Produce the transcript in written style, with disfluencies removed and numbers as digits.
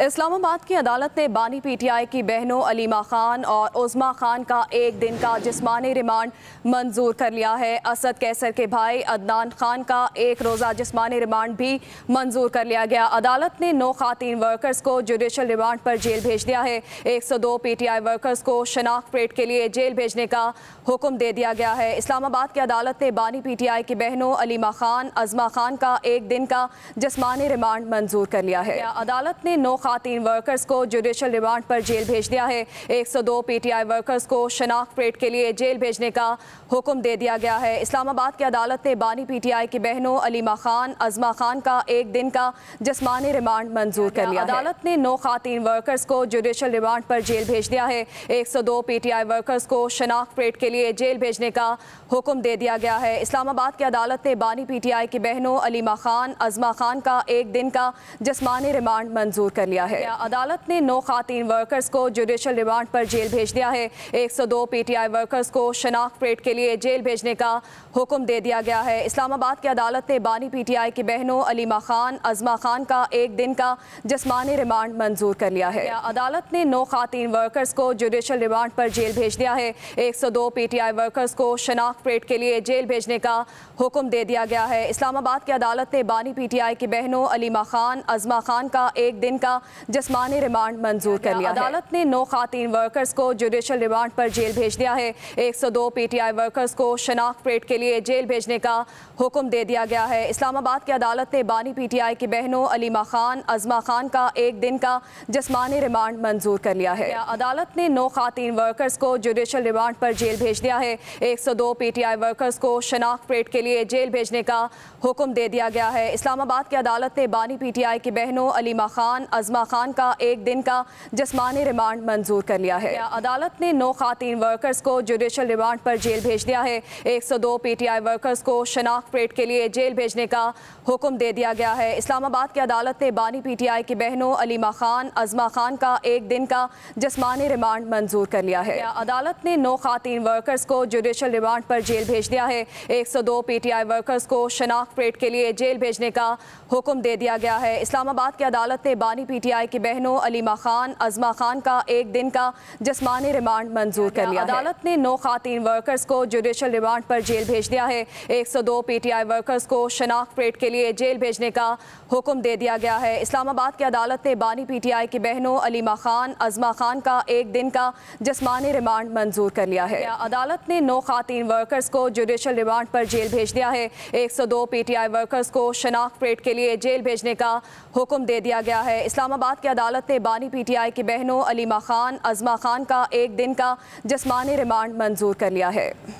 इस्लामाबाद की अदालत ने बानी पीटीआई की बहनों अलीमा खान और उज़मा खान का एक दिन का जिस्मानी रिमांड मंजूर कर लिया है। असद कैसर के भाई अदनान खान का एक रोज़ा जिस्मानी रिमांड भी मंजूर कर लिया गया। अदालत ने 9 खातीन वर्कर्स को जुडिशल रिमांड पर जेल भेज दिया है। 102 पीटीआई वर्कर्स को शनाख्त परेड के लिए जेल भेजने का हुक्म दे दिया गया है। इस्लामाबाद की अदालत ने बानी पीटीआई की बहनों अलीमा खान उज़मा खान का एक दिन का जिस्मानी रिमांड मंजूर कर लिया है। अदालत ने 9 खातीन वर्कर्स को जुडिशल रिमांड पर जेल भेज दिया है। 102 पीटीआई वर्कर्स को शनाख्त परेड के लिए जेल भेजने का हुक्म दे दिया गया है। इस्लामाबाद की अदालत ने बानी पीटीआई की बहनों अलीमा खान उज़मा खान का एक दिन का जिस्मानी रिमांड मंजूर कर लिया। अदालत ने 9 खातीन वर्कर्स को जुडिशल रिमांड पर जेल भेज दिया है। 102 पीटीआई वर्कर्स को शनाख्त परेड के लिए जेल भेजने का हुक्म दे दिया गया है। इस्लामाबाद की अदालत ने बानी पीटीआई की बहनों अलीमा खान उज़मा खान का एक दिन का जिस्मानी रिमांड मंजूर कर लिया। अदालत ने 9 खातीन वर्कर्स को जुडिशल रिमांड पर जेल भेज दिया है। 102 पीटीआई वर्कर्स को शनाख्त परेड के लिए जेल भेजने का हुक्म दे दिया गया है। इस्लामाबाद की अदालत ने बानी पीटीआई की बहनों अलीमा खान उज़मा खान का एक दिन का जिस्मानी रिमांड मंजूर कर लिया है। अदालत ने 9 खातीन वर्कर्स को जुडिशल रिमांड पर जेल भेज दिया है। 102 पीटीआई वर्कर्स को शनाख्त परेड के लिए जेल भेजने का हुक्म दे दिया गया है। इस्लामाबाद की अदालत ने बानी पीटीआई की बहनों अलीमा खान उज़मा खान का एक दिन का जिस्मानी रिमांड मंजूर कर लिया। अदालत ने 9 खातीन वर्कर्स को जुडिशल रिमांड पर जेल भेज दिया है। 102 पीटीआई वर्कर्स को शनाख्त परेड के लिए जेल भेजने का हुक्म दे दिया गया है। इस्लामाबाद की अदालत ने बानी पीटीआई की बहनों अलीमा खान उज़मा खान का एक दिन का जिस्मानी रिमांड मंजूर कर लिया है। अदालत ने 9 खातीन वर्कर्स को जुडिशल रिमांड पर जेल भेज दिया है। 102 पीटीआई वर्कर्स को शनाख्त परेड के लिए जेल भेजने का हुक्म दे दिया गया है। इस्लामाबाद की अदालत ने बानी पीटीआई की बहनों अलीमा खान उज़मा खान का एक दिन का जिस्मानी रिमांड मंजूर कर लिया है। अदालत ने 9 खातीन वर्कर्स को जुडिशल रिमांड पर जेल भेज दिया है। 102 पीटीआई वर्कर्स को शनाख्त परेड के लिए जेल भेजने का हुक्म दे दिया गया है। इस्लामाबाद की अदालत ने बानी पीटीआई की बहनों अलीमा खान उज़मा खान का एक दिन का जिस्मानी रिमांड मंजूर कर लिया है। अदालत ने 9 खातीन वर्कर्स को जुडिशल रिमांड पर जेल भेज दिया है। 102 पीटीआई वर्कर्स को शनाख्त परेड के लिए जेल भेजने का हुक्म दे दिया गया है। इस्लामाबाद की अदालत ने बानी पीटीआई की बहनों अलीमा खान उज़मा खान का एक दिन का जिस्मानी रिमांड मंजूर कर लिया। अदालत ने 9 खातीन वर्कर्स को जुडिशल रिमांड पर जेल भेज दिया है। 102 पीटीआई वर्कर्स को शनाख्त परेड के लिए जेल भेजने का हुक्म दे दिया गया है। इस्लामाबाद की अदालत ने बानी पीटीआई की बहनों अलीमा खान उज़मा खान का एक दिन का जिस्मानी रिमांड मंजूर कर लिया है। अदालत ने 9 खातीन वर्कर्स को जुडिशल रिमांड पर जेल भेज दिया है। 102 पीटीआई वर्कर्स को शनाख्त परेड के लिए जेल भेजने का हुक्म दे दिया गया है। इस्लामाबाद की अदालत ने बानी पीटीआई की बहनों अलीमा खान उज़मा खान का एक दिन का जिस्मानी रिमांड मंजूर कर लिया है।